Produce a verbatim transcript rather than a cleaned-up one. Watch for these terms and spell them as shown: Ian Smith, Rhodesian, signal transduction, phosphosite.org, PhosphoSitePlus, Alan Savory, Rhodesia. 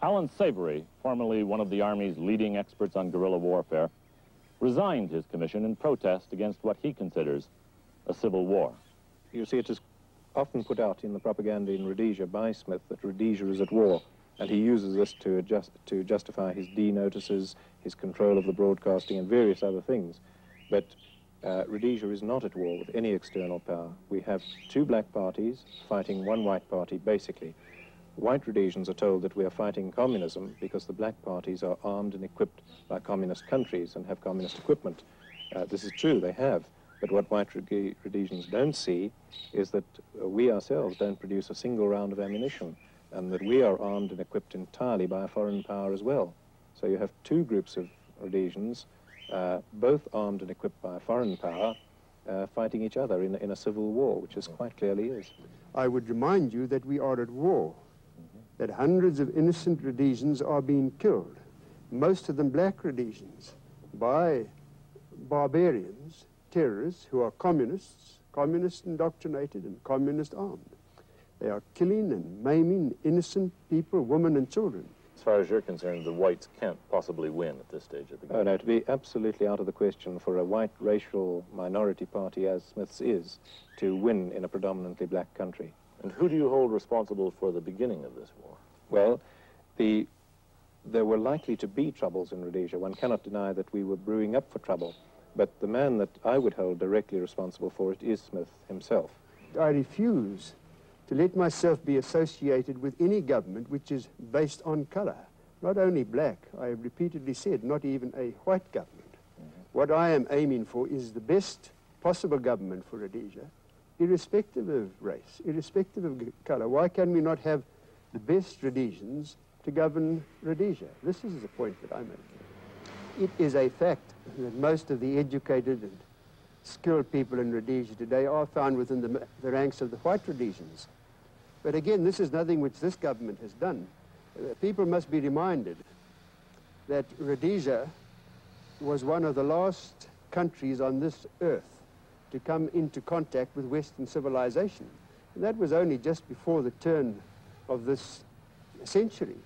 Alan Savory, formerly one of the Army's leading experts on guerrilla warfare, resigned his commission in protest against what he considers a civil war. You see, it is often put out in the propaganda in Rhodesia by Smith that Rhodesia is at war, and he uses this to, adjust, to justify his de-notices, his control of the broadcasting, and various other things. But uh, Rhodesia is not at war with any external power. We have two black parties fighting one white party, basically. White Rhodesians are told that we are fighting communism because the black parties are armed and equipped by communist countries and have communist equipment. Uh, this is true, they have. But what white Rhodesians don't see is that we ourselves don't produce a single round of ammunition, and that we are armed and equipped entirely by a foreign power as well. So you have two groups of Rhodesians, uh, both armed and equipped by a foreign power, uh, fighting each other in, in a civil war, which is quite clearly is. I would remind you that we are at war, that hundreds of innocent Rhodesians are being killed, most of them black Rhodesians, by barbarians, terrorists who are communists, communist indoctrinated and communist armed. They are killing and maiming innocent people, women and children. As far as you're concerned, the whites can't possibly win at this stage of the game. Oh, no, to be absolutely out of the question for a white racial minority party, as Smith's is, to win in a predominantly black country. And who do you hold responsible for the beginning of this war? Well, the, there were likely to be troubles in Rhodesia. One cannot deny that we were brewing up for trouble. But the man that I would hold directly responsible for it is Smith himself. I refuse to let myself be associated with any government which is based on color, not only black, I have repeatedly said, not even a white government. Mm-hmm. What I am aiming for is the best possible government for Rhodesia, irrespective of race, irrespective of color. Why can we not have the best Rhodesians to govern Rhodesia? This is the point that I make. It is a fact that most of the educated and skilled people in Rhodesia today are found within the, the ranks of the white Rhodesians. But again, this is nothing which this government has done. Uh, people must be reminded that Rhodesia was one of the last countries on this earth to come into contact with Western civilization. And that was only just before the turn of this century.